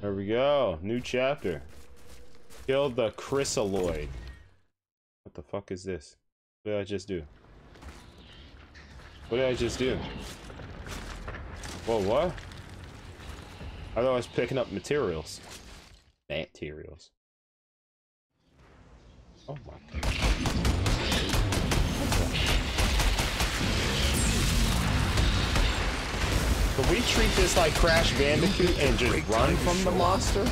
There we go. New chapter. Kill the Chrysaloid. What the fuck is this? What did I just do? What did I just do? Whoa, what? I thought I was picking up materials. Materials. Oh my god. Can we treat this like Crash Bandicoot and just run from the monster?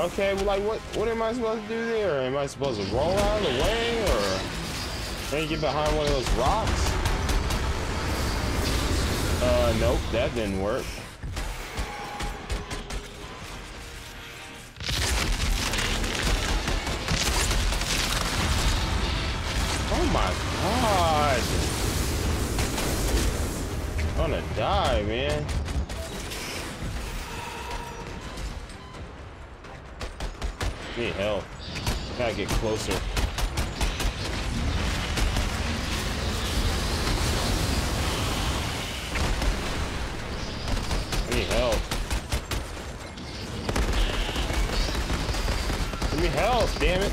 Okay, well, like, what am I supposed to do there? Am I supposed to roll out of the way, or maybe get behind one of those rocks? Nope, that didn't work. Oh my god! I'm gonna die, man. Need help. Gotta get closer. Need help. Give me help, damn it.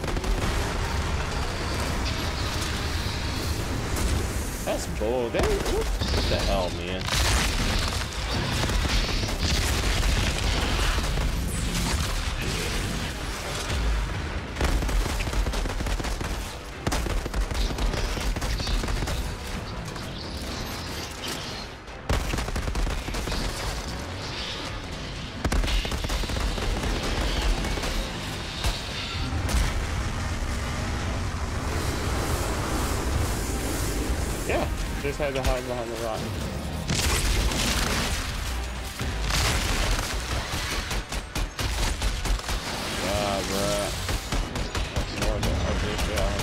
That's bull. What the hell, man? Just had to hide behind the rock. Ah, bruh. That's more than I just got.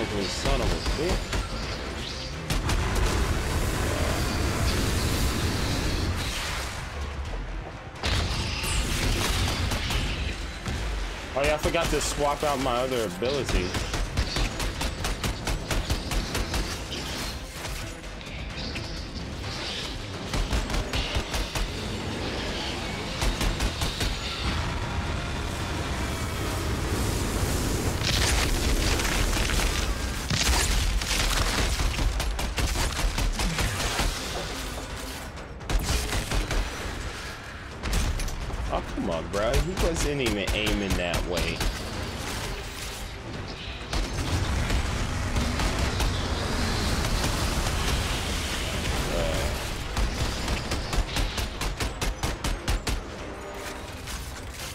Ugly son of a bitch. Oh yeah, I forgot to swap out my other ability. Oh, come on, bro. He wasn't even aiming that way.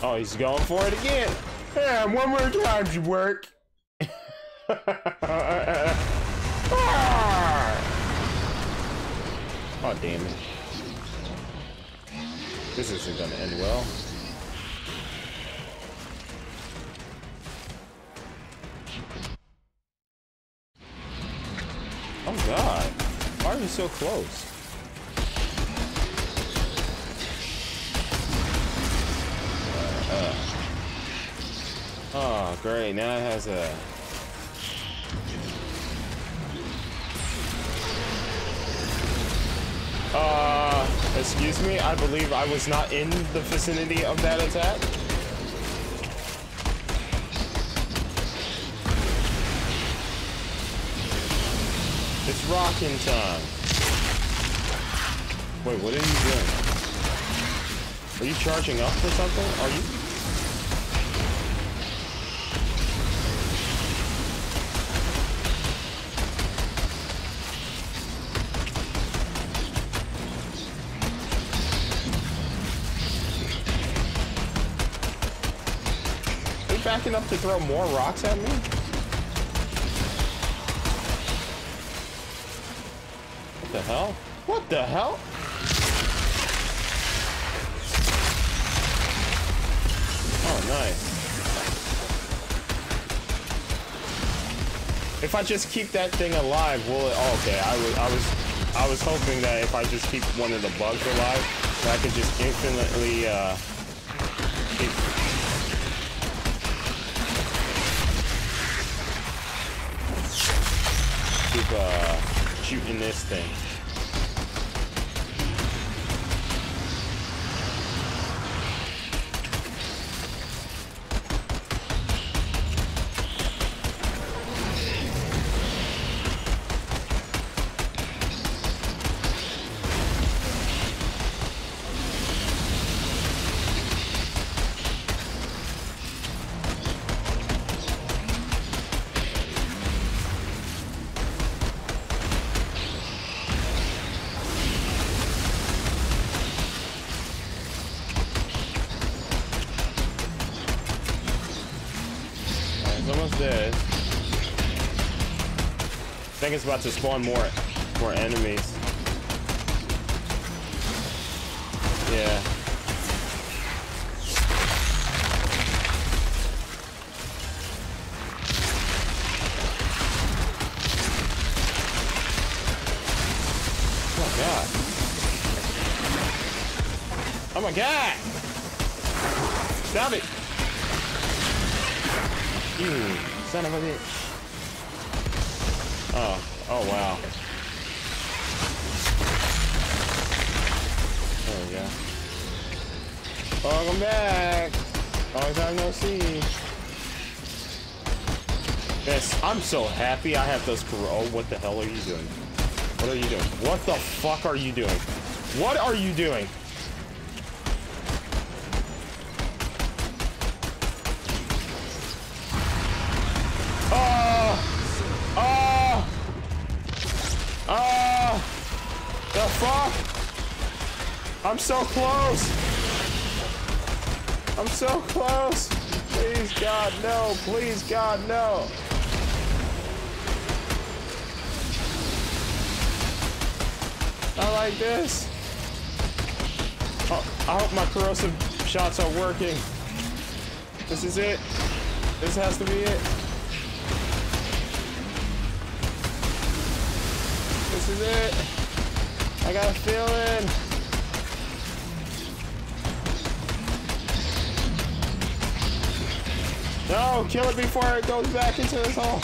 Oh, he's going for it again. Damn, one more time, you work. Oh, damn it. This isn't gonna end well. Oh god, why are you so close? Oh great, now it has a... Excuse me, I believe I was not in the vicinity of that attack. It's rockin' time. Wait, what are you doing? Are you charging up for something? Are you? keep backing up to throw more rocks at me? What the hell? What the hell? Oh, nice. If I just keep that thing alive, will it? Oh, okay, I was hoping that if I just keep one of the bugs alive, that I could just infinitely keep. Shooting this thing. I think it's about to spawn more enemies. Yeah. Oh god. Oh my god! Stop it! You son of a bitch. Oh, oh wow. There we go. Welcome back. Long time no see. Yes, I'm so happy I have those corro- Oh, what the hell are you doing? What are you doing? What the fuck are you doing? What are you doing? I'm so close! I'm so close! Please God no! Please God no! Not like this! Oh, I hope my corrosive shots are working. This is it. This has to be it. This is it. I got a feeling. No, kill it before it goes back into this hole.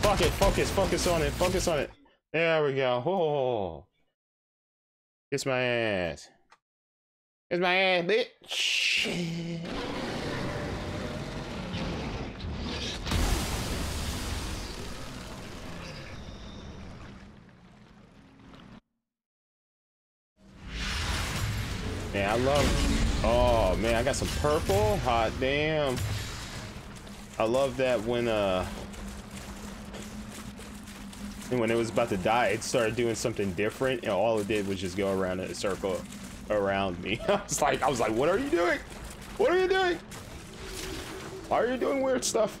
Fuck it, focus, focus on it, focus on it. There we go. Whoa. Kiss my ass. Kiss my ass, bitch. Man, I love. Oh man, I got some purple. Hot damn. I love that when it was about to die, it started doing something different, and all it did was just go around in a circle around me. I was like, what are you doing? What are you doing? Why are you doing weird stuff?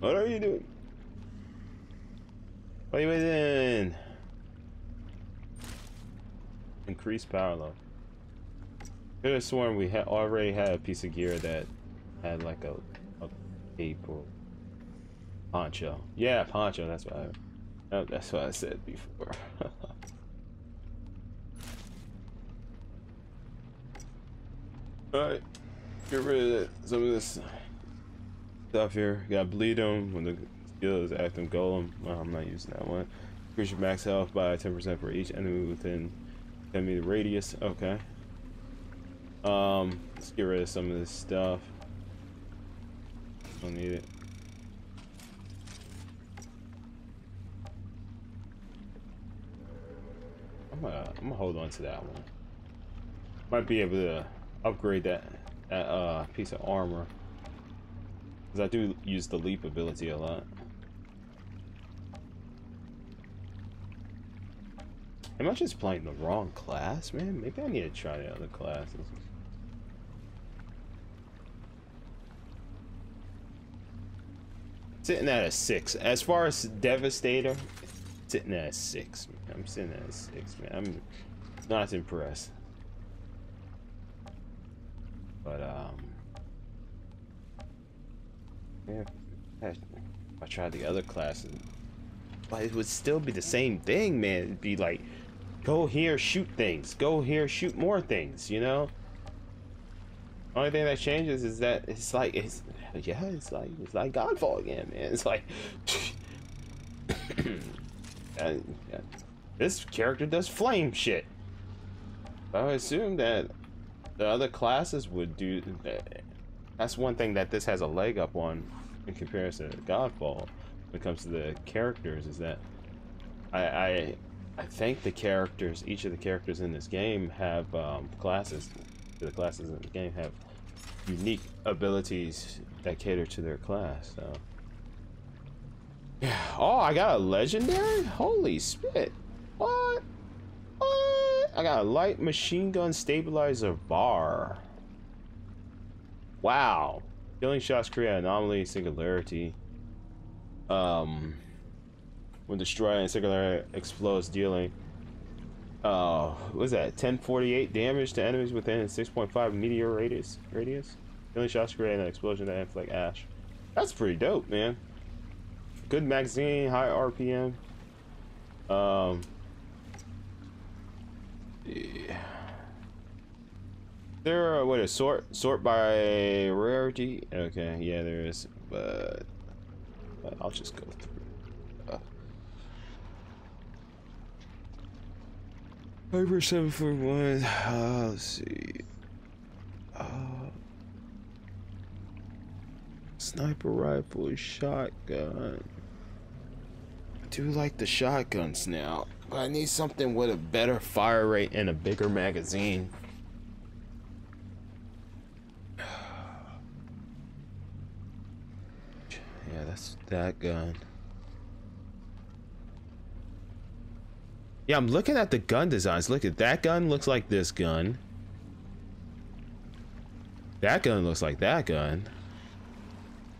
What are you doing? What are you doing? Increase power level. Could have sworn we had already had a piece of gear that had like a cape or poncho. Yeah, poncho. That's what I said before. All right, get rid of some of this stuff here. Got bleed him when the skill is active. Golem. Well, I'm not using that one. Increase your max health by 10% for each enemy within 10 meter radius. Okay. Let's get rid of some of this stuff. Don't need it. I'm gonna hold on to that one. Might be able to upgrade that piece of armor, because I do use the leap ability a lot. Am I just playing the wrong class, man? Maybe I need to try the other classes. Sitting at a 6. As far as Devastator, sitting at a 6. Man. I'm sitting at a 6, man. I'm not impressed. But yeah, if I tried the other classes, but it would still be the same thing, man. It'd be like, go here, shoot things. Go here, shoot more things. You know. Only thing that changes is that it's like Godfall again, man. It's like this character does flame shit. I would assume that the other classes would do that. That's one thing that this has a leg up on in comparison to Godfall when it comes to the characters, is that I think the characters, each of the characters in this game have classes. The classes in the game have unique abilities that cater to their class. So, yeah. Oh, I got a legendary? Holy spit! What? What? I got a light machine gun stabilizer bar. Wow. Killing shots create anomaly singularity. When destroyed and singularity explodes, dealing. What's that? 1048 damage to enemies within 6.5 meteor radius. Killing shots create an explosion that inflict ash. That's pretty dope, man. Good magazine, high RPM. Yeah. There are what a sort by rarity. Okay, yeah, there is, but I'll just go through. Paper 741, let's see. Sniper rifle, shotgun. I do like the shotguns now, but I need something with a better fire rate and a bigger magazine. Yeah, that's that gun. Yeah, I'm looking at the gun designs. Look at that gun, looks like this gun. That gun looks like that gun.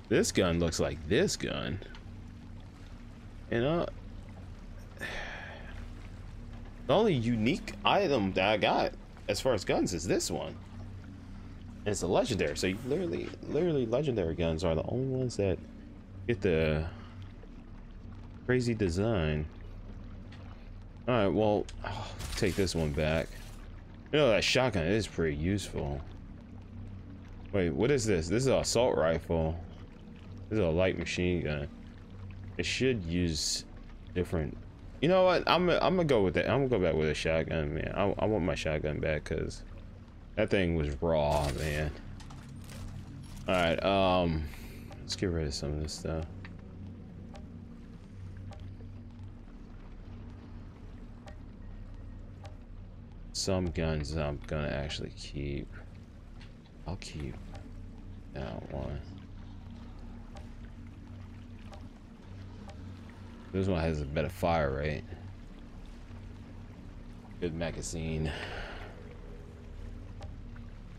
This gun looks like this gun. You know, the only unique item that I got as far as guns is this one. And it's a legendary, so you literally legendary guns are the only ones that get the crazy design. All right, well, I'll take this one back. You know, that shotgun is pretty useful. Wait, what is this? This is an assault rifle. This is a light machine gun. It should use different. You know what? I'm gonna go with that. I'm gonna go back with a shotgun, man. I want my shotgun back because that thing was raw, man. All right, let's get rid of some of this stuff. Some guns I'm gonna actually keep. I'll keep that one. This one has a better fire rate. Good magazine.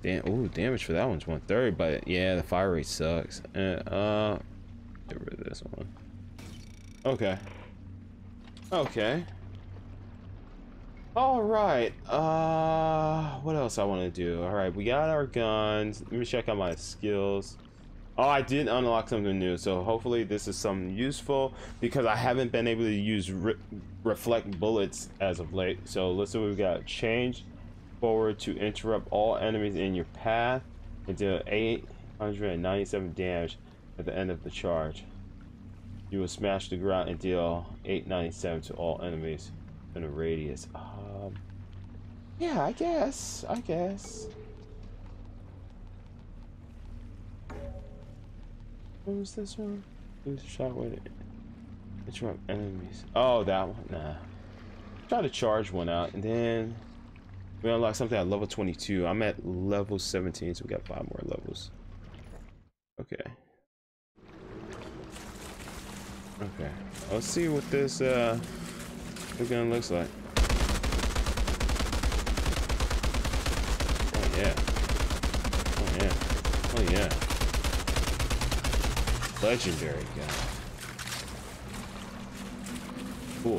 Damn, ooh, damage for that one's 130, but yeah, the fire rate sucks. Get rid of this one. Okay. Okay. All right, what else I want to do? All right, we got our guns. Let me check out my skills. Oh, I did unlock something new, so hopefully this is something useful because I haven't been able to use reflect bullets as of late. So let's see what we got. Change forward to interrupt all enemies in your path and do 897 damage at the end of the charge. You will smash the ground and deal 897 to all enemies in a radius. Yeah, I guess. What was this one? Who's shot with it? Interrupt enemies. Oh, that one. Nah. Try to charge one out, and then we unlock something at level 22. I'm at level 17, so we got 5 more levels. Okay. Okay. Let's see what this gun looks like. Oh yeah. Oh yeah. Oh yeah. Legendary gun. Cool.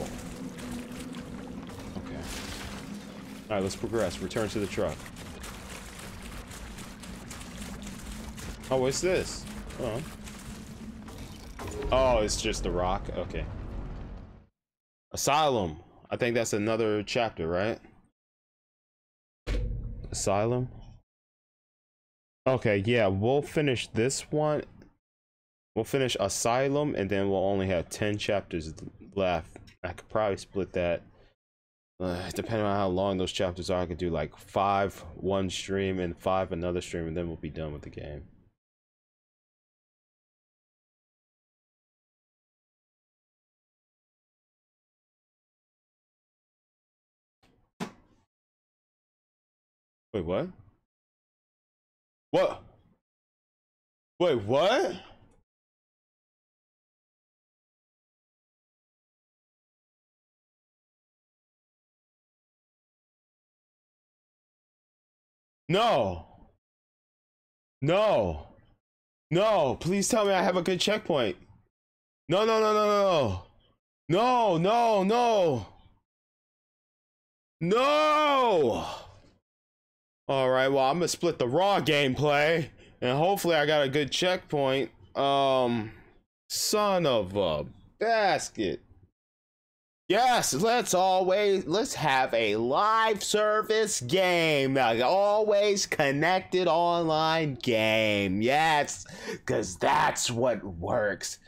Okay. Alright, let's progress. Return to the truck. Oh, what's this? Oh. Oh, it's just the rock? Okay. Asylum. I think that's another chapter, right? Asylum? Okay, yeah, we'll finish this one. We'll finish Asylum, and then we'll only have 10 chapters left. I could probably split that. Depending on how long those chapters are, I could do like 5 one stream and 5 another stream, and then we'll be done with the game. Wait, what? What? Wait, what? No. No. No, please tell me I have a good checkpoint. No, no, no, no, no. No, no, no. No. All right, well, I'm gonna split the raw gameplay and hopefully I got a good checkpoint. Son of a basket. Yes, let's have a live service game. An always connected online game. Yes, because that's what works.